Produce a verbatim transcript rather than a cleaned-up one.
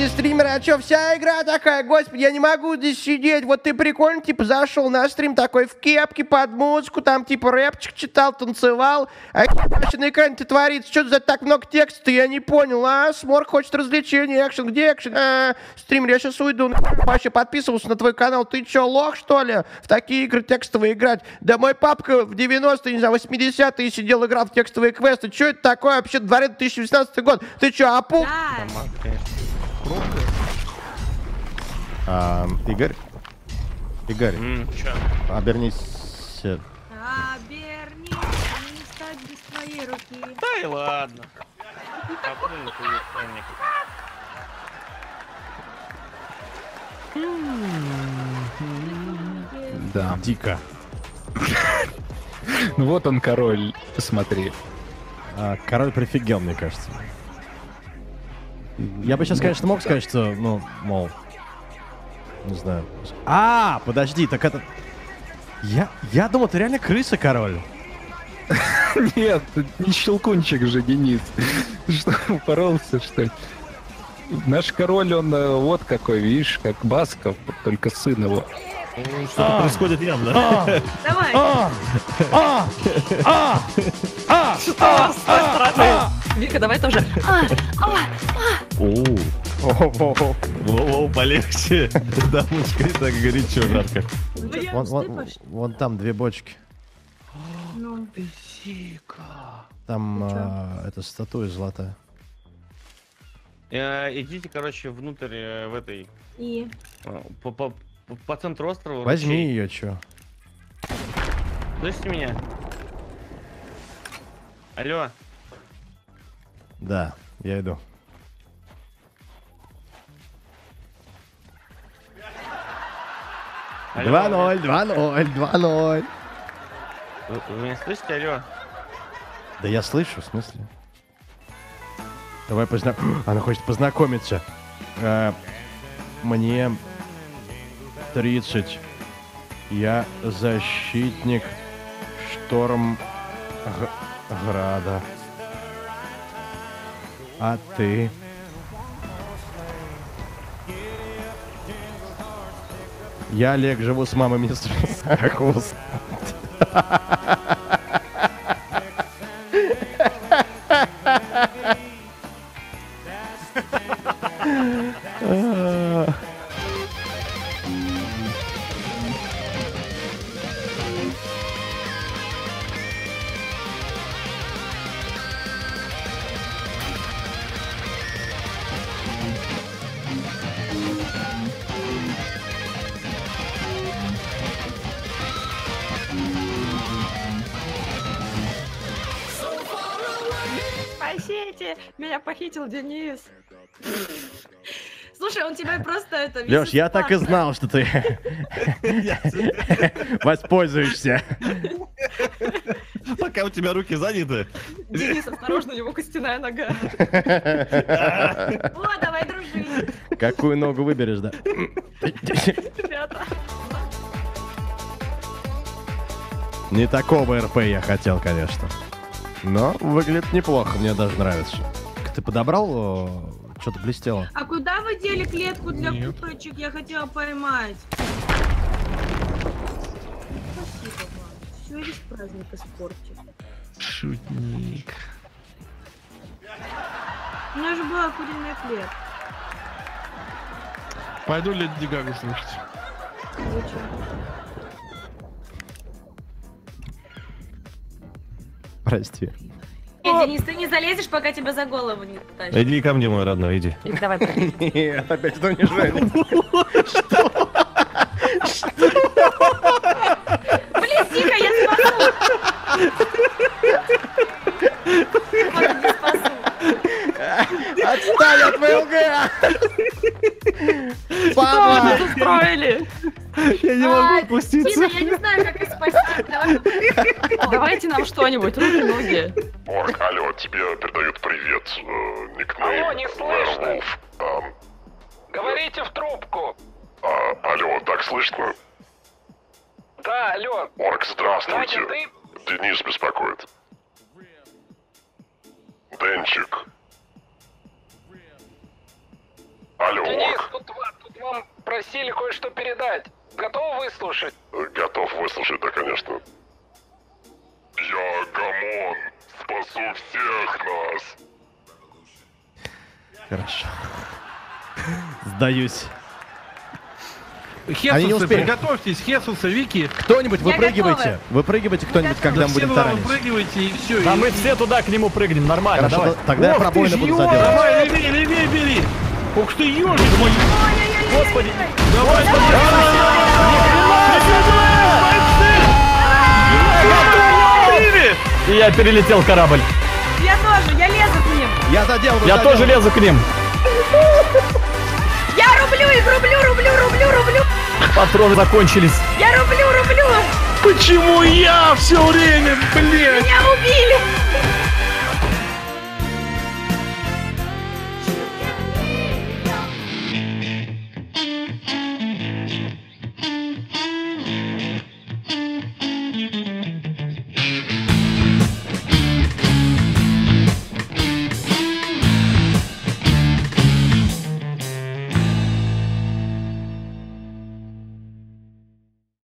Господи, стримеры, а чё, вся игра такая? Господи, я не могу здесь сидеть. Вот ты прикольно, типа, зашел на стрим такой в кепке под музыку, там, типа, рэпчик читал, танцевал. А вообще на экране-то творится? Чё за так много текста, я не понял, а? Сморк хочет развлечений, экшен, где экшен? А, стример, я сейчас уйду, ну, вообще подписывался на твой канал. Ты чё, лох, что ли? В такие игры текстовые играть? Да мой папка в девяностые, не знаю, восьмидесятые сидел, играл в текстовые квесты. Чё это такое? Вообще, дворец две тысячи восемнадцатый год. Ты чё, опух? А, Игорь, Игорь, mm, обернись. Обернись, не стать без твоей руки. Да и ладно. Да, дико. Ну вот он, король, посмотри. Король прифигел, мне кажется. Я бы сейчас, конечно, мог сказать, что, ну, мол, не знаю. А, подожди, так это... Я, я думал, ты реально крыса, король. Нет, не щелкунчик же, Денис. Что, упоролся, что ли? Наш король, он вот какой, видишь, как Басков, только сын его. Что-то происходит явно. Давай. А, а, а, а, а, Вика, давай тоже. О, полегче. Дамочка, и так горячо, жарко. Вон там две бочки. Ну, Вика. Там эта статуя золотая. Идите, короче, внутрь в этой. И. По центру острова. Возьми ручей. Ее, чё? Слышите меня? Алло. Да, я иду. два ноль, два ноль, два ноль. Вы, вы меня слышите, алло? Да я слышу, в смысле? Давай познакомимся. Она хочет познакомиться. Э, мне... тридцать. Я защитник Штормграда. А ты? Я Олег, живу с мамой, мне Хесус. Меня похитил Денис. Слушай, он тебя просто это... Лёш, я так и знал, что ты воспользуешься. Пока у тебя руки заняты. Денис, осторожно, у него костяная нога. О, давай дружить. Какую ногу выберешь, да? Не такого РП я хотел, конечно. Но выглядит неплохо, мне даже нравится. Ты подобрал? Что-то блестело. А куда вы дели клетку для куточек? Я хотела поймать. Спасибо вам. Все весь праздник испортил. Шутник. У меня же была куриная клетка. Пойду Леди Гагу слушать. Зачем? Прости. Эй, Денис, ты не залезешь, пока тебя за голову не тащат. Иди ко мне, мой родной, иди. Давай, пойдем. Нет, опять это унижение. Что? Блин, тихо, я спасу. Отстань от ВЛГ! Папа! Устроили! Я не могу опуститься. Я не знаю, как их спасти. Давайте нам что-нибудь, руки, ноги. Борг, алло, тебе передают привет. Никнейм. Алло, не слышно. Говорите в трубку. Алло, так слышно? Да, алло. Борг, здравствуйте. Денис беспокоит. Денчик. Алло. Денис, тут, тут вам просили кое-что передать. Готов выслушать? Готов выслушать, да, конечно. Я Гамон. Спасу всех нас. Хорошо. Сдаюсь. Хесусы, они не успели. Приготовьтесь, Хесусы, Вики. Кто-нибудь выпрыгивайте. Выпрыгивайте кто-нибудь, когда мы будем таранить. Выпрыгивайте и все. Да и... мы все туда к нему прыгнем, нормально. Хорошо, давай. Тогда ох, я пробоину буду заделать. Давай, левее, левее, бери. Ух ты, ежик мой. Господи. Давай, давай. И я перелетел корабль. Я тоже, я лезу к ним. Я задел. Я тоже лезу к ним. Я рублю их, рублю, рублю, рублю, рублю. Патроны закончились. Я рублю, рублю. Почему я все время, блин? Меня убили.